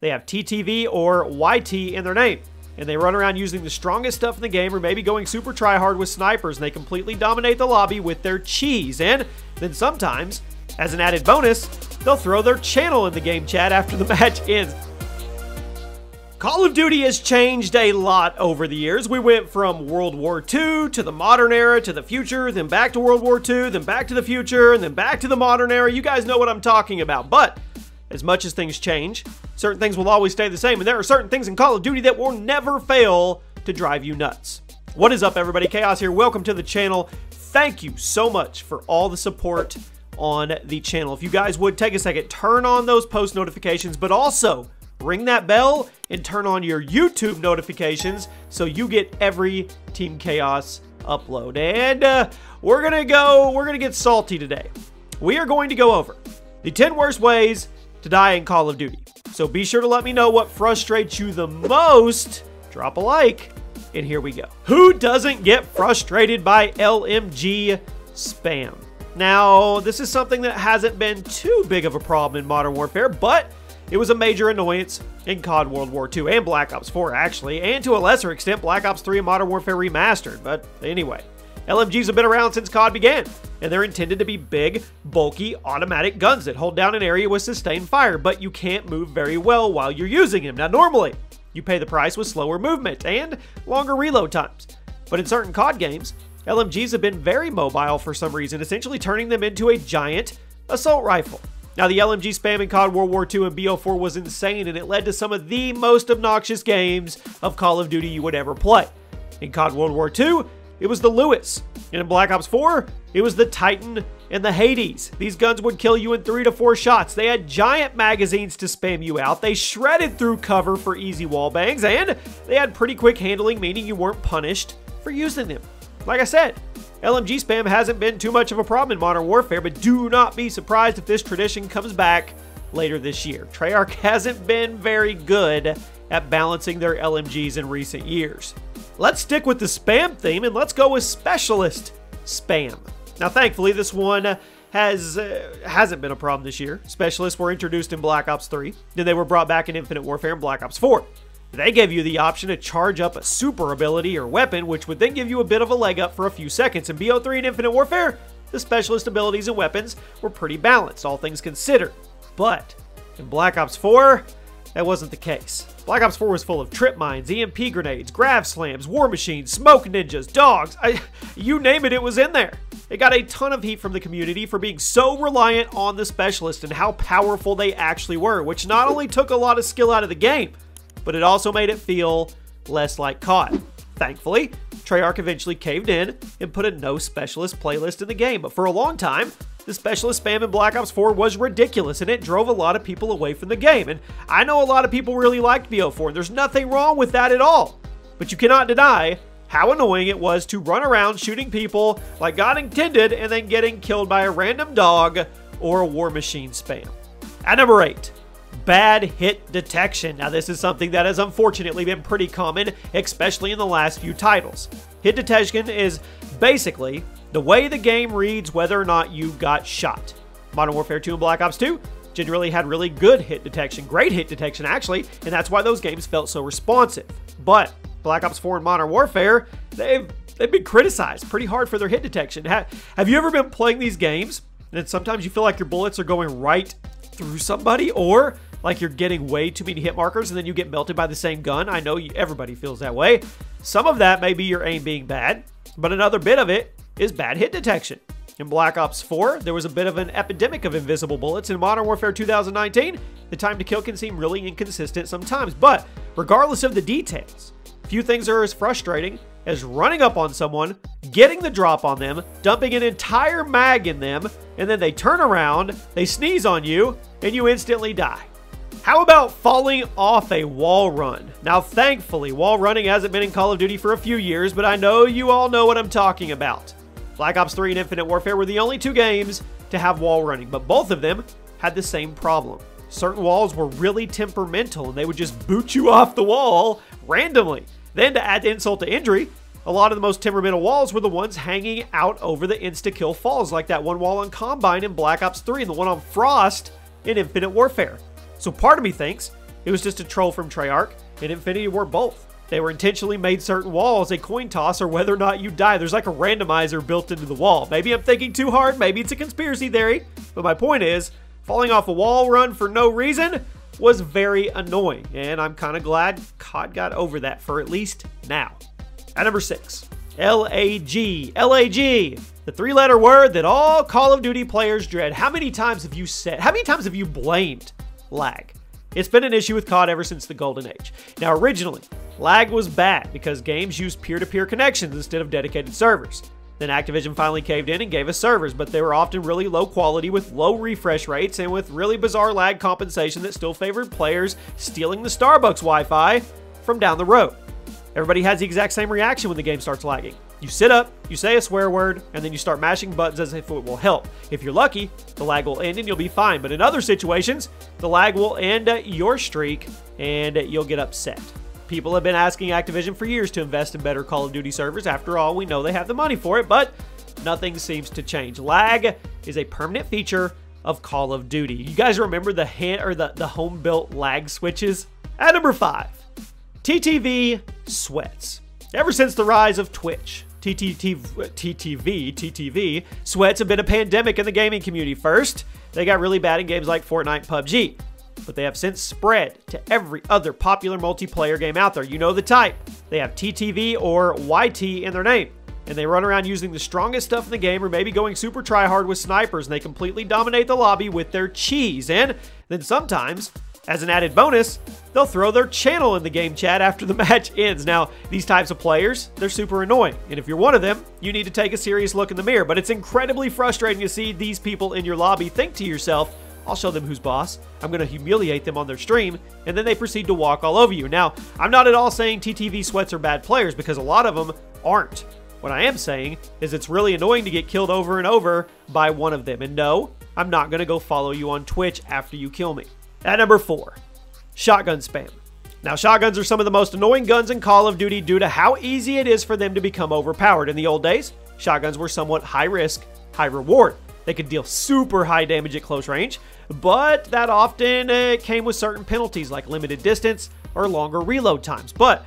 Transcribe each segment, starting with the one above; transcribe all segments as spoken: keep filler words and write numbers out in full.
They have T T V or Y T in their name, and they run around using the strongest stuff in the game or maybe going super tryhard with snipers, and they completely dominate the lobby with their cheese. And then sometimes, as an added bonus, they'll throw their channel in the game chat after the match ends. Call of Duty has changed a lot over the years. We went from World War Two to the modern era to the future, then back to World War Two, then back to the future, and then back to the modern era. You guys know what I'm talking about. But as much as things change, certain things will always stay the same, and there are certain things in Call of Duty that will never fail to drive you nuts. What is up, everybody? Chaos here. Welcome to the channel. Thank you so much for all the support on the channel. If you guys would take a second, turn on those post notifications, but also ring that bell and turn on your YouTube notifications so you get every Team Chaos upload. And uh, we're gonna go, we're gonna get salty today. We are going to go over the ten worst ways to die in Call of Duty. So be sure to let me know what frustrates you the most. Drop a like, and here we go. Who doesn't get frustrated by L M G spam? Now, this is something that hasn't been too big of a problem in Modern Warfare, but it was a major annoyance in C O D World War Two and Black Ops four, actually, and to a lesser extent, Black Ops three and Modern Warfare Remastered. But anyway, L M Gs have been around since C O D began, and they're intended to be big, bulky, automatic guns that hold down an area with sustained fire, but you can't move very well while you're using them. Now, normally, you pay the price with slower movement and longer reload times, but in certain C O D games, L M Gs have been very mobile for some reason, essentially turning them into a giant assault rifle. Now, the L M G spam in C O D World War Two and B O four was insane, and it led to some of the most obnoxious games of Call of Duty you would ever play. In C O D World War Two, it was the Lewis, and in Black Ops four, it was the Titan and the Hades. These guns would kill you in three to four shots. They had giant magazines to spam you out. They shredded through cover for easy wallbangs, and they had pretty quick handling, meaning you weren't punished for using them. Like I said, L M G spam hasn't been too much of a problem in Modern Warfare, but do not be surprised if this tradition comes back later this year. Treyarch hasn't been very good at balancing their L M Gs in recent years. Let's stick with the spam theme, and let's go with specialist spam. Now, thankfully, this one has, uh, hasn't been a problem this year. Specialists were introduced in Black Ops three, then they were brought back in Infinite Warfare and Black Ops four. They gave you the option to charge up a super ability or weapon, which would then give you a bit of a leg up for a few seconds. In B O three and Infinite Warfare, the specialist abilities and weapons were pretty balanced, all things considered. But in Black Ops four, that wasn't the case. Black Ops four was full of trip mines, E M P grenades, grav slams, war machines, smoke ninjas, dogs. I, you name it, it was in there. It got a ton of heat from the community for being so reliant on the specialist and how powerful they actually were, which not only took a lot of skill out of the game, but it also made it feel less like C O D. Thankfully, Treyarch eventually caved in and put a no specialist playlist in the game, but for a long time, the specialist spam in Black Ops four was ridiculous, and it drove a lot of people away from the game. And I know a lot of people really liked B O four, and there's nothing wrong with that at all, but you cannot deny how annoying it was to run around shooting people like God intended and then getting killed by a random dog or a war machine spam. At number eight, bad hit detection. Now, this is something that has unfortunately been pretty common, especially in the last few titles. Hit detection is basically the way the game reads whether or not you got shot. Modern Warfare two and Black Ops two generally had really good hit detection, great hit detection actually, and that's why those games felt so responsive. But Black Ops four and Modern Warfare, they've, they've been criticized pretty hard for their hit detection. Ha- have you ever been playing these games and sometimes you feel like your bullets are going right through somebody, or like you're getting way too many hit markers and then you get melted by the same gun? I know you, everybody feels that way. Some of that may be your aim being bad, but another bit of it is bad hit detection. In Black Ops four, there was a bit of an epidemic of invisible bullets. In Modern Warfare two thousand nineteen, the time to kill can seem really inconsistent sometimes, but regardless of the details, few things are as frustrating as running up on someone, getting the drop on them, dumping an entire mag in them, and then they turn around, they sneeze on you, and you instantly die. How about falling off a wall run? Now, thankfully, wall running hasn't been in Call of Duty for a few years, but I know you all know what I'm talking about. Black Ops three and Infinite Warfare were the only two games to have wall running, but both of them had the same problem. Certain walls were really temperamental, and they would just boot you off the wall randomly. Then, to add insult to injury, a lot of the most temperamental walls were the ones hanging out over the insta-kill falls, like that one wall on Combine in Black Ops three and the one on Frost in Infinite Warfare. So part of me thinks It was just a troll from Treyarch and Infinity War both. They were intentionally made certain walls a coin toss or whether or not you die. There's like a randomizer built into the wall. Maybe I'm thinking too hard. Maybe it's a conspiracy theory. But my point is, falling off a wall run for no reason was very annoying. And I'm kind of glad C O D got over that for at least now. At number six, L A G. L A G. The three-letter word that all Call of Duty players dread. How many times have you said, how many times have you blamed lag? It's been an issue with C O D ever since the golden age. Now, originally, lag was bad because games used peer-to-peer connections instead of dedicated servers. Then Activision finally caved in and gave us servers, but they were often really low quality with low refresh rates and with really bizarre lag compensation that still favored players stealing the Starbucks Wi-Fi from down the road. Everybody has the exact same reaction when the game starts lagging. You sit up, you say a swear word, and then you start mashing buttons as if it will help. If you're lucky, the lag will end and you'll be fine. But in other situations, the lag will end your streak and you'll get upset. People have been asking Activision for years to invest in better Call of Duty servers. After all, we know they have the money for it, but nothing seems to change. Lag is a permanent feature of Call of Duty. You guys remember the hand or the, the home-built lag switches? At number five, T T V sweats. Ever since the rise of Twitch, T T T V, T T V, T T V, sweats have been a pandemic in the gaming community. First, they got really bad in games like Fortnite, P U B G, but they have since spread to every other popular multiplayer game out there. You know the type. They have T T V or Y T in their name, and they run around using the strongest stuff in the game or maybe going super try-hard with snipers, and they completely dominate the lobby with their cheese. And then sometimes, as an added bonus, they'll throw their channel in the game chat after the match ends. Now, these types of players, they're super annoying. And if you're one of them, you need to take a serious look in the mirror. But it's incredibly frustrating to see these people in your lobby think to yourself, I'll show them who's boss. I'm going to humiliate them on their stream. And then they proceed to walk all over you. Now, I'm not at all saying T T V sweats are bad players because a lot of them aren't. What I am saying is it's really annoying to get killed over and over by one of them. And no, I'm not going to go follow you on Twitch after you kill me. At number four, shotgun spam. Now, shotguns are some of the most annoying guns in Call of Duty due to how easy it is for them to become overpowered. In the old days, shotguns were somewhat high risk, high reward. They could deal super high damage at close range, but that often uh, came with certain penalties like limited distance or longer reload times. But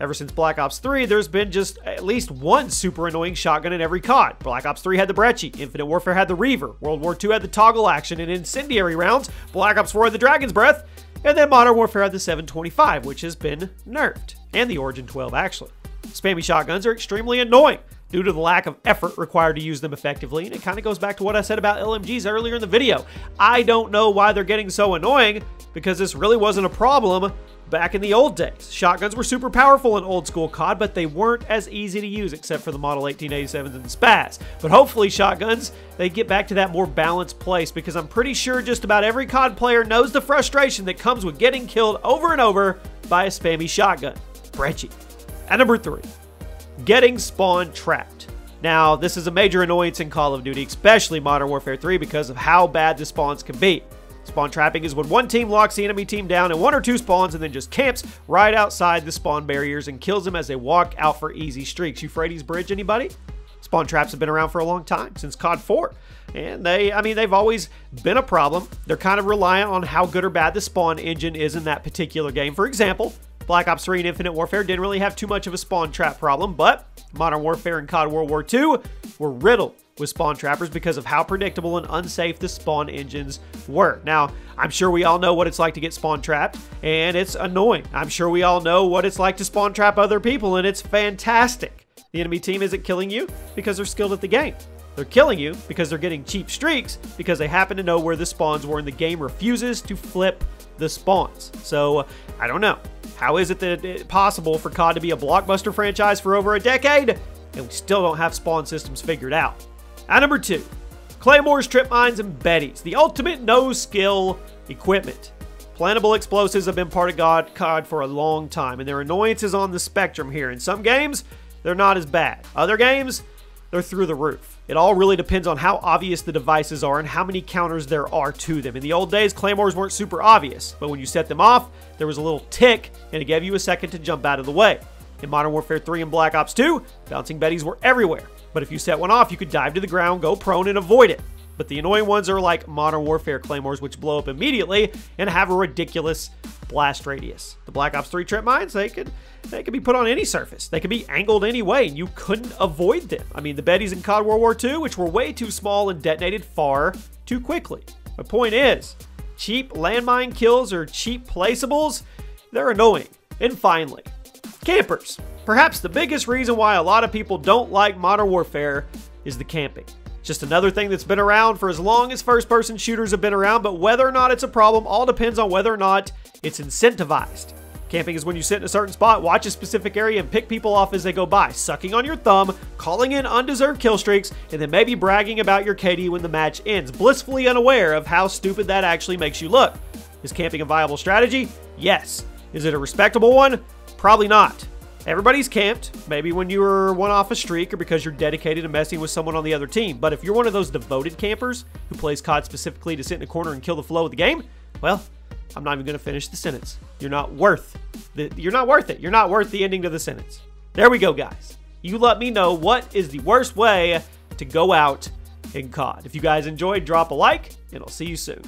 ever since Black Ops three, there's been just at least one super annoying shotgun in every C O D. Black Ops three had the Brecci, Infinite Warfare had the Reaver, World War two had the Toggle Action and Incendiary rounds, Black Ops four had the Dragon's Breath, and then Modern Warfare had the seven twenty-five, which has been nerfed, and the Origin twelve actually. Spammy shotguns are extremely annoying due to the lack of effort required to use them effectively, and it kind of goes back to what I said about L M Gs earlier in the video. I don't know why they're getting so annoying, because this really wasn't a problem back in the old days. Shotguns were super powerful in old school C O D, but they weren't as easy to use except for the model eighteen eighty-sevens and the spaz. But hopefully shotguns, they get back to that more balanced place, because I'm pretty sure just about every C O D player knows the frustration that comes with getting killed over and over by a spammy shotgun. Brecci. At number three, getting spawn trapped. Now, this is a major annoyance in Call of Duty, especially Modern Warfare three, because of how bad the spawns can be. Spawn trapping is when one team locks the enemy team down in one or two spawns and then just camps right outside the spawn barriers and kills them as they walk out for easy streaks. Euphrates Bridge, anybody? Spawn traps have been around for a long time, since C O D four. And they, I mean, they've always been a problem. They're kind of reliant on how good or bad the spawn engine is in that particular game. For example, Black Ops three and Infinite Warfare didn't really have too much of a spawn trap problem, but Modern Warfare and C O D World War two were riddled with spawn trappers because of how predictable and unsafe the spawn engines were. Now, I'm sure we all know what it's like to get spawn trapped, and it's annoying. I'm sure we all know what it's like to spawn trap other people, and it's fantastic. The enemy team isn't killing you because they're skilled at the game. They're killing you because they're getting cheap streaks because they happen to know where the spawns were, and the game refuses to flip the spawns. So, I don't know. How is it that it's possible for C O D to be a blockbuster franchise for over a decade, and we still don't have spawn systems figured out? At number two, claymores, trip mines, and Betties, the ultimate no-skill equipment. Plantable explosives have been part of C O D for a long time, and their annoyance is on the spectrum here. In some games, they're not as bad. Other games, they're through the roof. It all really depends on how obvious the devices are and how many counters there are to them. In the old days, claymores weren't super obvious, but when you set them off, there was a little tick, and it gave you a second to jump out of the way. In Modern Warfare three and Black Ops two, bouncing Betties were everywhere. But if you set one off, you could dive to the ground, go prone, and avoid it. But the annoying ones are like Modern Warfare claymores, which blow up immediately and have a ridiculous blast radius. The Black Ops three trip mines, they could they could be put on any surface. They could be angled any way, and you couldn't avoid them. I mean, the Bettys in C O D World War Two, which were way too small and detonated far too quickly. My point is, cheap landmine kills or cheap placeables, they're annoying. And finally, campers. Perhaps the biggest reason why a lot of people don't like Modern Warfare is the camping. Just another thing that's been around for as long as first-person shooters have been around, but whether or not it's a problem all depends on whether or not it's incentivized. Camping is when you sit in a certain spot, watch a specific area, and pick people off as they go by, sucking on your thumb, calling in undeserved kill streaks, and then maybe bragging about your K D when the match ends, blissfully unaware of how stupid that actually makes you look. Is camping a viable strategy? Yes. Is it a respectable one? Probably not. Everybody's camped, maybe when you were one off a streak or because you're dedicated to messing with someone on the other team. But if you're one of those devoted campers who plays C O D specifically to sit in a corner and kill the flow of the game, well, I'm not even going to finish the sentence. You're not worth the, you're not worth it. You're not worth the ending to the sentence. There we go, guys. You let me know what is the worst way to go out in C O D. If you guys enjoyed, drop a like, and I'll see you soon.